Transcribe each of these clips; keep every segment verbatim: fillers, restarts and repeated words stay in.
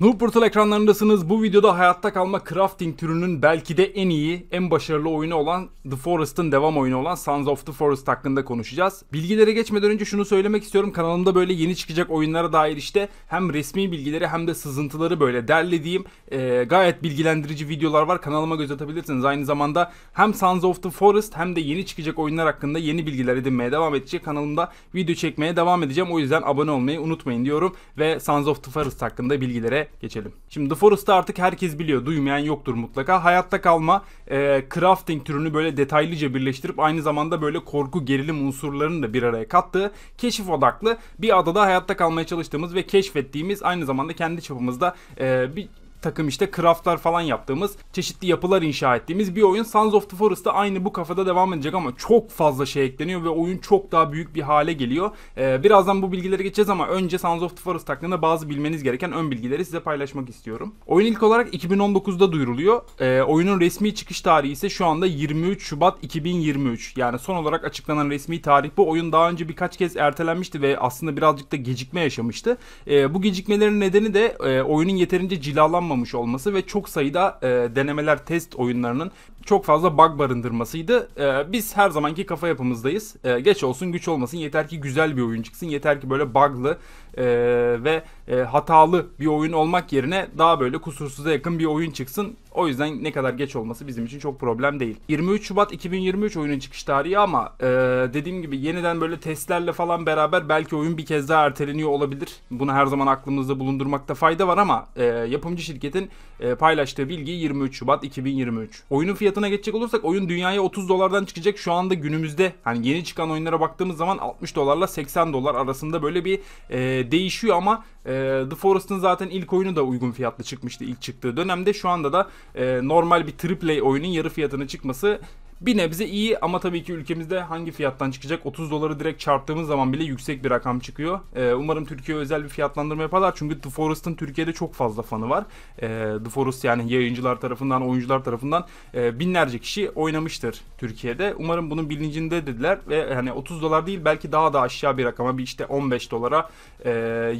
Noob Brutal ekranlarındasınız. Bu videoda hayatta kalma crafting türünün belki de en iyi, en başarılı oyunu olan The Forest'ın devam oyunu olan Sons of the Forest hakkında konuşacağız. Bilgilere geçmeden önce şunu söylemek istiyorum. Kanalımda böyle yeni çıkacak oyunlara dair işte hem resmi bilgileri hem de sızıntıları böyle derlediğim e, gayet bilgilendirici videolar var. Kanalıma göz atabilirsiniz. Aynı zamanda hem Sons of the Forest hem de yeni çıkacak oyunlar hakkında yeni bilgiler edinmeye devam edecek. Kanalımda video çekmeye devam edeceğim. O yüzden abone olmayı unutmayın diyorum ve Sons of the Forest hakkında bilgilere geçelim. Şimdi The Forest'ı artık herkes biliyor. Duymayan yoktur mutlaka. Hayatta kalma, e, crafting türünü böyle detaylıca birleştirip aynı zamanda böyle korku, gerilim unsurlarını da bir araya kattığı, keşif odaklı bir adada hayatta kalmaya çalıştığımız ve keşfettiğimiz, aynı zamanda kendi çapımızda e, bir takım işte craftlar falan yaptığımız, çeşitli yapılar inşa ettiğimiz bir oyun. Sons of the Forest'ta aynı bu kafada devam edecek ama çok fazla şey ekleniyor ve oyun çok daha büyük bir hale geliyor. Ee, birazdan bu bilgilere geçeceğiz ama önce Sons of the Forest hakkında bazı bilmeniz gereken ön bilgileri size paylaşmak istiyorum. Oyun ilk olarak iki bin on dokuz'da duyuruluyor. Ee, oyunun resmi çıkış tarihi ise şu anda yirmi üç Şubat iki bin yirmi üç. Yani son olarak açıklanan resmi tarih bu. Oyun daha önce birkaç kez ertelenmişti ve aslında birazcık da gecikme yaşamıştı. Ee, bu gecikmelerin nedeni de e, oyunun yeterince cilalanmamıştı olması ve çok sayıda e, denemeler, test oyunlarının çok fazla bug barındırmasıydı. E, biz her zamanki kafa yapımızdayız. E, geç olsun güç olmasın, yeter ki güzel bir oyun çıksın, yeter ki böyle bug'lı e, ve e, hatalı bir oyun olmak yerine daha böyle kusursuza yakın bir oyun çıksın. O yüzden ne kadar geç olması bizim için çok problem değil. yirmi üç Şubat iki bin yirmi üç oyunun çıkış tarihi ama e, dediğim gibi yeniden böyle testlerle falan beraber belki oyun bir kez daha erteleniyor olabilir. Bunu her zaman aklımızda bulundurmakta fayda var ama e, yapımcı şirketin e, paylaştığı bilgi yirmi üç Şubat iki bin yirmi üç. Oyunun fiyatına geçecek olursak oyun dünyaya otuz dolardan çıkacak. Şu anda günümüzde hani yeni çıkan oyunlara baktığımız zaman altmış dolarla seksen dolar arasında böyle bir e, değişiyor ama e, The Forest'ın zaten ilk oyunu da uygun fiyatlı çıkmıştı ilk çıktığı dönemde. Şu anda da normal bir triple A oyunun yarı fiyatına çıkması bir nebze iyi ama tabii ki ülkemizde hangi fiyattan çıkacak? otuz doları direkt çarptığımız zaman bile yüksek bir rakam çıkıyor. Ee, umarım Türkiye'ye özel bir fiyatlandırma yaparlar. Çünkü The Forest'ın Türkiye'de çok fazla fanı var. Ee, The Forest yani yayıncılar tarafından, oyuncular tarafından e, binlerce kişi oynamıştır Türkiye'de. Umarım bunun bilincinde dediler ve hani otuz dolar değil belki daha da aşağı bir rakama, bir işte on beş dolara, e,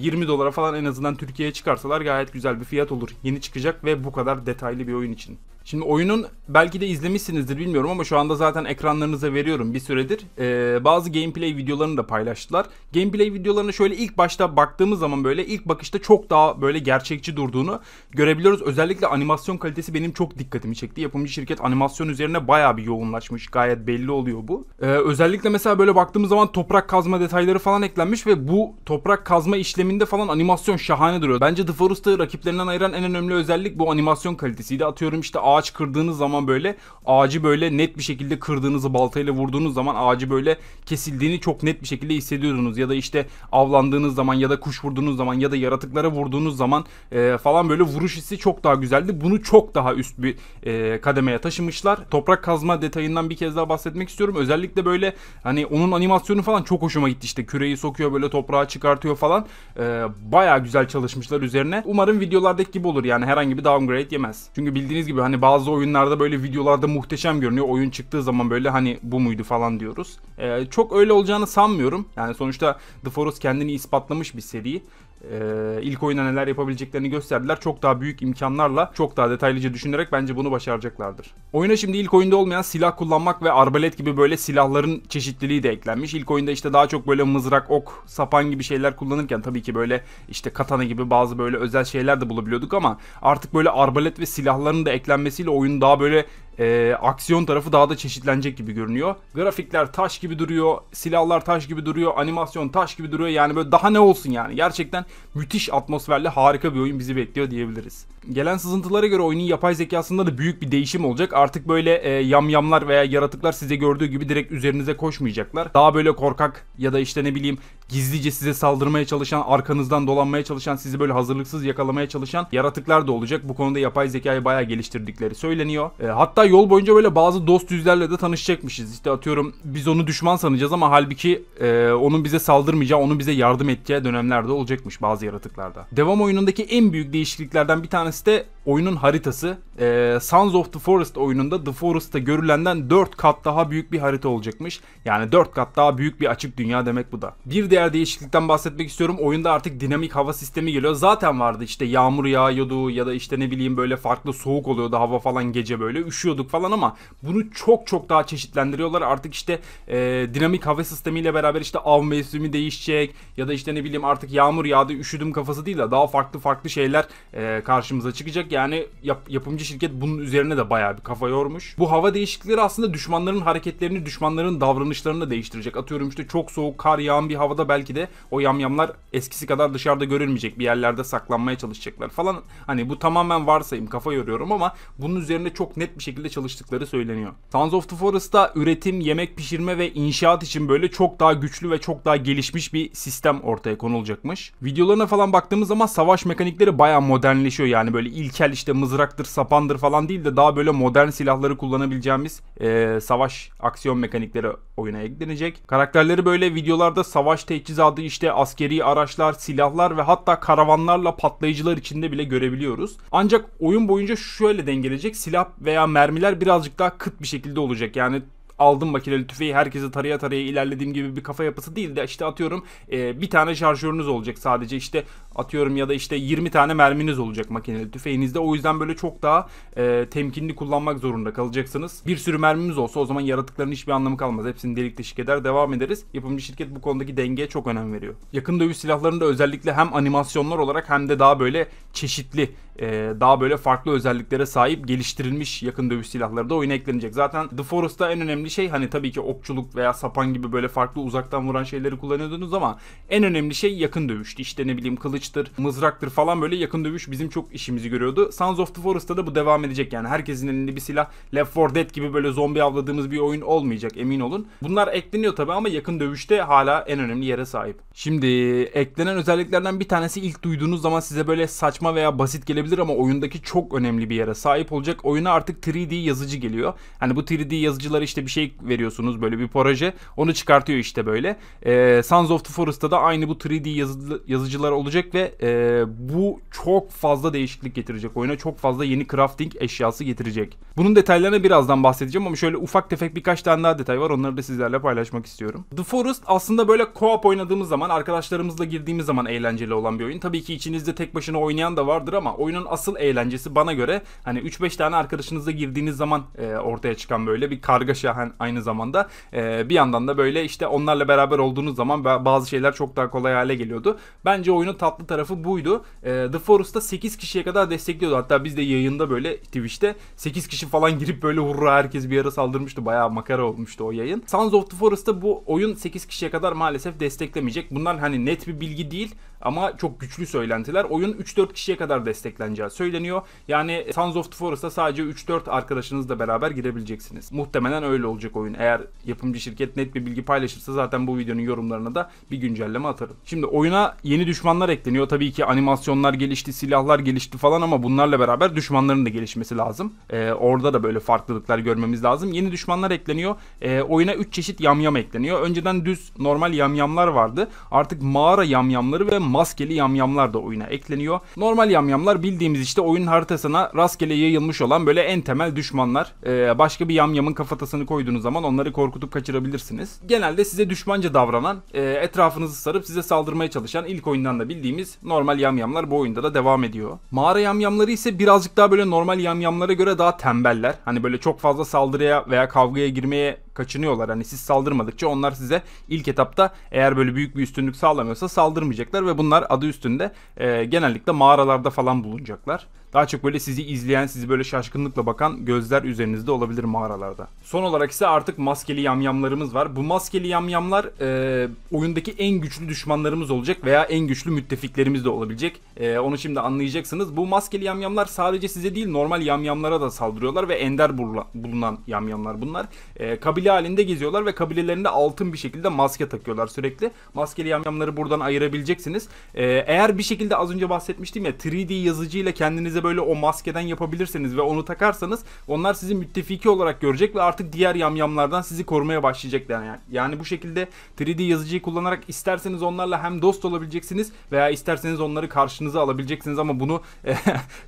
yirmi dolara falan en azından Türkiye'ye çıkarsalar gayet güzel bir fiyat olur. Yeni çıkacak ve bu kadar detaylı bir oyun için. Şimdi oyunun belki de izlemişsinizdir bilmiyorum ama şu anda zaten ekranlarınıza veriyorum bir süredir. Ee, bazı gameplay videolarını da paylaştılar. Gameplay videolarına şöyle ilk başta baktığımız zaman böyle ilk bakışta çok daha böyle gerçekçi durduğunu görebiliyoruz. Özellikle animasyon kalitesi benim çok dikkatimi çekti. Yapımcı şirket animasyon üzerine bayağı bir yoğunlaşmış. Gayet belli oluyor bu. Ee, özellikle mesela böyle baktığımız zaman toprak kazma detayları falan eklenmiş ve bu toprak kazma işleminde falan animasyon şahane duruyor. Bence The Forest'ı rakiplerinden ayıran en önemli özellik bu animasyon kalitesiydi. Atıyorum işte ağaç kırdığınız zaman böyle ağacı böyle net bir şekilde kırdığınızı, baltayla vurduğunuz zaman ağacı böyle kesildiğini çok net bir şekilde hissediyordunuz. Ya da işte avlandığınız zaman ya da kuş vurduğunuz zaman ya da yaratıklara vurduğunuz zaman e, falan böyle vuruş hissi çok daha güzeldi. Bunu çok daha üst bir e, kademeye taşımışlar. Toprak kazma detayından bir kez daha bahsetmek istiyorum. Özellikle böyle hani onun animasyonu falan çok hoşuma gitti. İşte küreği sokuyor böyle toprağa çıkartıyor falan. E, bayağı güzel çalışmışlar üzerine. Umarım videolardaki gibi olur yani herhangi bir downgrade yemez. Çünkü bildiğiniz gibi hani bazı oyunlarda böyle videolarda muhteşem görünüyor. Oyun çıktığı zaman böyle hani bu muydu falan diyoruz. Ee, çok öyle olacağını sanmıyorum. Yani sonuçta The Forest kendini ispatlamış bir seri. Ee, ilk oyuna neler yapabileceklerini gösterdiler. Çok daha büyük imkanlarla, çok daha detaylıca düşünerek bence bunu başaracaklardır. Oyuna şimdi ilk oyunda olmayan silah kullanmak ve arbalet gibi böyle silahların çeşitliliği de eklenmiş. İlk oyunda işte daha çok böyle mızrak, ok, sapan gibi şeyler kullanırken tabii ki böyle işte katana gibi bazı böyle özel şeyler de bulabiliyorduk ama artık böyle arbalet ve silahların da eklenmesiyle oyun daha böyle E, aksiyon tarafı daha da çeşitlenecek gibi görünüyor. Grafikler taş gibi duruyor, silahlar taş gibi duruyor, animasyon taş gibi duruyor. Yani böyle daha ne olsun yani. Gerçekten müthiş atmosferli harika bir oyun bizi bekliyor diyebiliriz. Gelen sızıntılara göre oyunun yapay zekasında da büyük bir değişim olacak. Artık böyle e, yamyamlar veya yaratıklar size gördüğü gibi direkt üzerinize koşmayacaklar. Daha böyle korkak ya da işte ne bileyim gizlice size saldırmaya çalışan, arkanızdan dolanmaya çalışan, sizi böyle hazırlıksız yakalamaya çalışan yaratıklar da olacak. Bu konuda yapay zekayı bayağı geliştirdikleri söyleniyor. E, hatta yol boyunca böyle bazı dost yüzlerle de tanışacakmışız. İşte atıyorum biz onu düşman sanacağız ama halbuki e, onun bize saldırmayacağı, onun bize yardım edeceği dönemlerde olacakmış bazı yaratıklarda. Devam oyunundaki en büyük değişikliklerden bir tanesi de oyunun haritası e, Sons of the Forest oyununda The Forest'ta görülenden dört kat daha büyük bir harita olacakmış. Yani dört kat daha büyük bir açık dünya demek bu da. Bir diğer değişiklikten bahsetmek istiyorum. Oyunda artık dinamik hava sistemi geliyor. Zaten vardı, işte yağmur yağıyordu ya da işte ne bileyim böyle farklı soğuk oluyordu hava falan, gece böyle üşüyorduk falan, ama bunu çok çok daha çeşitlendiriyorlar. Artık işte e, dinamik hava sistemiyle beraber işte av mevsimi değişecek ya da işte ne bileyim artık yağmur yağdı üşüdüm kafası değil de daha farklı farklı şeyler e, karşımıza çıkacak. Yani yap, yapımcı şirket bunun üzerine de bayağı bir kafa yormuş. Bu hava değişiklikleri aslında düşmanların hareketlerini, düşmanların davranışlarını da değiştirecek. Atıyorum işte çok soğuk, kar yağan bir havada belki de o yamyamlar eskisi kadar dışarıda görülmeyecek, bir yerlerde saklanmaya çalışacaklar falan. Hani bu tamamen varsayım, kafa yoruyorum ama bunun üzerine çok net bir şekilde çalıştıkları söyleniyor. Sons of the Forest'ta üretim, yemek pişirme ve inşaat için böyle çok daha güçlü ve çok daha gelişmiş bir sistem ortaya konulacakmış. Videolarına falan baktığımız zaman savaş mekanikleri bayağı modernleşiyor. Yani böyle ilkel işte mızraktır, sapandır falan değil de daha böyle modern silahları kullanabileceğimiz e, savaş aksiyon mekanikleri oyuna eklenecek. Karakterleri böyle videolarda savaş teçhizatı, işte askeri araçlar, silahlar ve hatta karavanlarla patlayıcılar içinde bile görebiliyoruz. Ancak oyun boyunca şöyle dengelecek: silah veya mermiler birazcık daha kıt bir şekilde olacak. Yani aldım makineli tüfeği, herkese taraya taraya ilerlediğim gibi bir kafa yapısı değil de işte atıyorum e, bir tane şarjörünüz olacak sadece, işte atıyorum ya da işte yirmi tane merminiz olacak makineli tüfeğinizde. O yüzden böyle çok daha e, temkinli kullanmak zorunda kalacaksınız. Bir sürü mermimiz olsa o zaman yaratıkların hiçbir anlamı kalmaz. Hepsini delik deşik eder, devam ederiz. Yapımcı şirket bu konudaki dengeye çok önem veriyor. Yakın dövüş silahlarında özellikle hem animasyonlar olarak hem de daha böyle çeşitli, daha böyle farklı özelliklere sahip geliştirilmiş yakın dövüş silahları da oyuna eklenecek. Zaten The Forest'ta en önemli şey, hani tabii ki okçuluk veya sapan gibi böyle farklı uzaktan vuran şeyleri kullanıyordunuz ama en önemli şey yakın dövüştü. İşte ne bileyim kılıçtır, mızraktır falan, böyle yakın dövüş bizim çok işimizi görüyordu. Sons of the Forest'ta da bu devam edecek. Yani herkesin elinde bir silah, Left four Dead gibi böyle zombi avladığımız bir oyun olmayacak, emin olun. Bunlar ekleniyor tabii ama yakın dövüşte hala en önemli yere sahip. Şimdi eklenen özelliklerden bir tanesi ilk duyduğunuz zaman size böyle saçma veya basit gelebilir ama oyundaki çok önemli bir yere sahip olacak. Oyuna artık üç D yazıcı geliyor. Hani bu üç D yazıcılara işte bir şey veriyorsunuz, böyle bir proje, onu çıkartıyor işte böyle. Ee, Sons of the Forest'ta da aynı bu üç D yazı, yazıcılar olacak ve e, bu çok fazla değişiklik getirecek oyuna. Çok fazla yeni crafting eşyası getirecek. Bunun detaylarına birazdan bahsedeceğim ama şöyle ufak tefek birkaç tane daha detay var. Onları da sizlerle paylaşmak istiyorum. The Forest aslında böyle co-op oynadığımız zaman, arkadaşlarımızla girdiğimiz zaman eğlenceli olan bir oyun. Tabii ki içinizde tek başına oynayan da vardır ama oyunun asıl eğlencesi bana göre hani üç beş tane arkadaşınızla girdiğiniz zaman e, ortaya çıkan böyle bir kargaşa, hani aynı zamanda e, bir yandan da böyle işte onlarla beraber olduğunuz zaman bazı şeyler çok daha kolay hale geliyordu. Bence oyunun tatlı tarafı buydu. E, The Forest'ta sekiz kişiye kadar destekliyordu. Hatta biz de yayında böyle Twitch'te sekiz kişi falan girip böyle hurra herkes bir yere saldırmıştı. Bayağı makara olmuştu o yayın. Sons of the Forest'ta bu oyun sekiz kişiye kadar maalesef desteklemeyecek. Bunlar hani net bir bilgi değil ama çok güçlü söylentiler. Oyun üç dört kişiye kadar destekleneceği söyleniyor. Yani Sons of the Forest'a sadece üç dört arkadaşınızla beraber girebileceksiniz. Muhtemelen öyle olacak oyun. Eğer yapımcı şirket net bir bilgi paylaşırsa zaten bu videonun yorumlarına da bir güncelleme atarım. Şimdi oyuna yeni düşmanlar ekleniyor. Tabii ki animasyonlar gelişti, silahlar gelişti falan ama bunlarla beraber düşmanların da gelişmesi lazım. Ee, orada da böyle farklılıklar görmemiz lazım. Yeni düşmanlar ekleniyor. Ee, oyuna üç çeşit yamyam ekleniyor. Önceden düz normal yamyamlar vardı. Artık mağara yamyamları ve maskeli yamyamlar da oyuna ekleniyor. Normal yamyamlar bildiğimiz işte oyunun haritasına rastgele yayılmış olan böyle en temel düşmanlar. Ee, başka bir yamyamın kafatasını koyduğunuz zaman onları korkutup kaçırabilirsiniz. Genelde size düşmanca davranan, e, etrafınızı sarıp size saldırmaya çalışan, ilk oyundan da bildiğimiz normal yamyamlar bu oyunda da devam ediyor. Mağara yamyamları ise birazcık daha böyle normal yamyamlara göre daha tembeller. Hani böyle çok fazla saldırıya veya kavgaya girmeye kaçınıyorlar. Hani siz saldırmadıkça onlar size ilk etapta, eğer böyle büyük bir üstünlük sağlamıyorsa, saldırmayacaklar ve bunlar adı üstünde e, genellikle mağaralarda falan bulunacaklar. Daha çok böyle sizi izleyen, sizi böyle şaşkınlıkla bakan gözler üzerinizde olabilir mağaralarda. Son olarak ise artık maskeli yamyamlarımız var. Bu maskeli yamyamlar e, oyundaki en güçlü düşmanlarımız olacak veya en güçlü müttefiklerimiz de olabilecek. E, onu şimdi anlayacaksınız. Bu maskeli yamyamlar sadece size değil normal yamyamlara da saldırıyorlar ve ender bulunan yamyamlar bunlar. E, kabile kabile halinde geziyorlar ve kabilelerinde altın bir şekilde maske takıyorlar sürekli. Maskeli yamyamları buradan ayırabileceksiniz. Ee, eğer bir şekilde az önce bahsetmiştim ya, üç D yazıcıyla kendinize böyle o maskeden yapabilirseniz ve onu takarsanız onlar sizi müttefiki olarak görecek ve artık diğer yamyamlardan sizi korumaya başlayacaklar. Yani, yani bu şekilde üç D yazıcıyı kullanarak isterseniz onlarla hem dost olabileceksiniz veya isterseniz onları karşınıza alabileceksiniz, ama bunu e,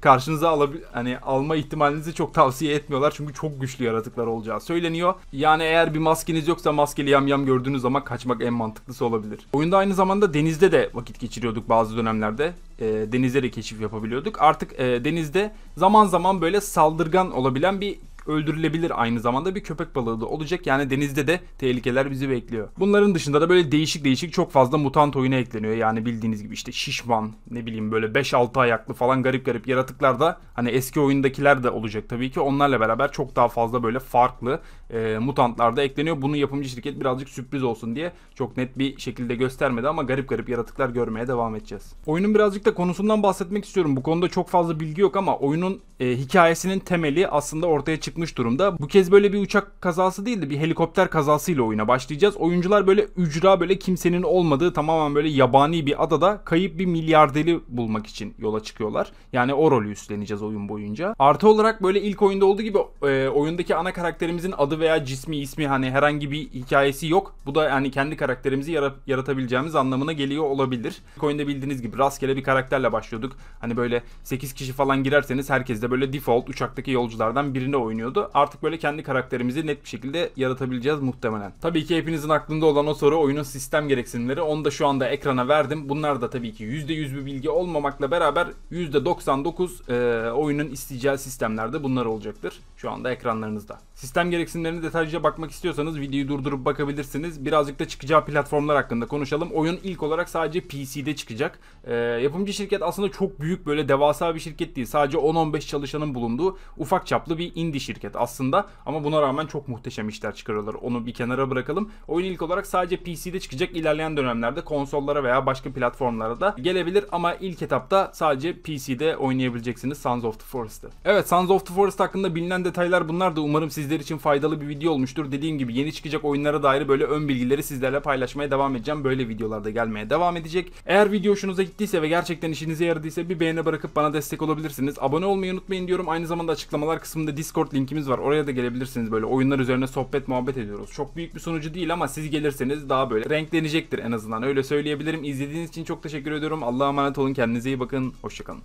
karşınıza alabil hani alma ihtimalinizi çok tavsiye etmiyorlar çünkü çok güçlü yaratıklar olacağı söyleniyor. Yani eğer bir maskeniz yoksa maskeli yamyam gördüğünüz zaman kaçmak en mantıklısı olabilir. Oyunda aynı zamanda denizde de vakit geçiriyorduk bazı dönemlerde. E, denizde de keşif yapabiliyorduk. Artık e, denizde zaman zaman böyle saldırgan olabilen bir öldürülebilir aynı zamanda bir köpek balığı da olacak. Yani denizde de tehlikeler bizi bekliyor. Bunların dışında da böyle değişik değişik çok fazla mutant oyuna ekleniyor. Yani bildiğiniz gibi işte şişman, ne bileyim böyle beş altı ayaklı falan garip garip yaratıklar da hani eski oyundakiler de olacak tabii ki. Onlarla beraber çok daha fazla böyle farklı e, mutantlar da ekleniyor. Bunu yapımcı şirket birazcık sürpriz olsun diye çok net bir şekilde göstermedi ama garip garip yaratıklar görmeye devam edeceğiz. Oyunun birazcık da konusundan bahsetmek istiyorum. Bu konuda çok fazla bilgi yok ama oyunun e, hikayesinin temeli aslında ortaya çıkıyor. çıkmış durumda. Bu kez böyle bir uçak kazası değil de bir helikopter kazasıyla oyuna başlayacağız. Oyuncular böyle ücra, böyle kimsenin olmadığı tamamen böyle yabani bir adada kayıp bir milyarderi bulmak için yola çıkıyorlar. Yani o rolü üstleneceğiz oyun boyunca. Artı olarak böyle ilk oyunda olduğu gibi e, oyundaki ana karakterimizin adı veya cismi, ismi, hani herhangi bir hikayesi yok. Bu da yani kendi karakterimizi yara yaratabileceğimiz anlamına geliyor olabilir. İlk oyunda bildiğiniz gibi rastgele bir karakterle başlıyorduk. Hani böyle sekiz kişi falan girerseniz herkes de böyle default uçaktaki yolculardan birine oynuyor. Oynuyordu. Artık böyle kendi karakterimizi net bir şekilde yaratabileceğiz muhtemelen. Tabii ki hepinizin aklında olan o soru, oyunun sistem gereksinimleri. Onu da şu anda ekrana verdim. Bunlar da tabii ki yüzde yüz bir bilgi olmamakla beraber yüzde doksan dokuz e, oyunun isteyeceği sistemlerde bunlar olacaktır. Şu anda ekranlarınızda. Sistem gereksinimlerine detaylıca bakmak istiyorsanız videoyu durdurup bakabilirsiniz. Birazcık da çıkacağı platformlar hakkında konuşalım. Oyun ilk olarak sadece P C'de çıkacak. E, yapımcı şirket aslında çok büyük, böyle devasa bir şirket değil. Sadece on on beş çalışanın bulunduğu ufak çaplı bir indie şirket aslında, ama buna rağmen çok muhteşem işler çıkarıyorlar. Onu bir kenara bırakalım. Oyun ilk olarak sadece P C'de çıkacak. İlerleyen dönemlerde konsollara veya başka platformlara da gelebilir ama ilk etapta sadece P C'de oynayabileceksiniz Sons of the Forest'ı. Evet, Sons of the Forest hakkında bilinen detaylar bunlar da. Umarım sizler için faydalı bir video olmuştur. Dediğim gibi yeni çıkacak oyunlara dair böyle ön bilgileri sizlerle paylaşmaya devam edeceğim. Böyle videolarda gelmeye devam edecek. Eğer video hoşunuza gittiyse ve gerçekten işinize yaradıysa bir beğene bırakıp bana destek olabilirsiniz. Abone olmayı unutmayın diyorum. Aynı zamanda açıklamalar kısmında Discord linkimiz var. Oraya da gelebilirsiniz. Böyle oyunlar üzerine sohbet muhabbet ediyoruz. Çok büyük bir sunucu değil ama siz gelirseniz daha böyle renklenecektir en azından. Öyle söyleyebilirim. İzlediğiniz için çok teşekkür ediyorum. Allah'a emanet olun. Kendinize iyi bakın. Hoşçakalın.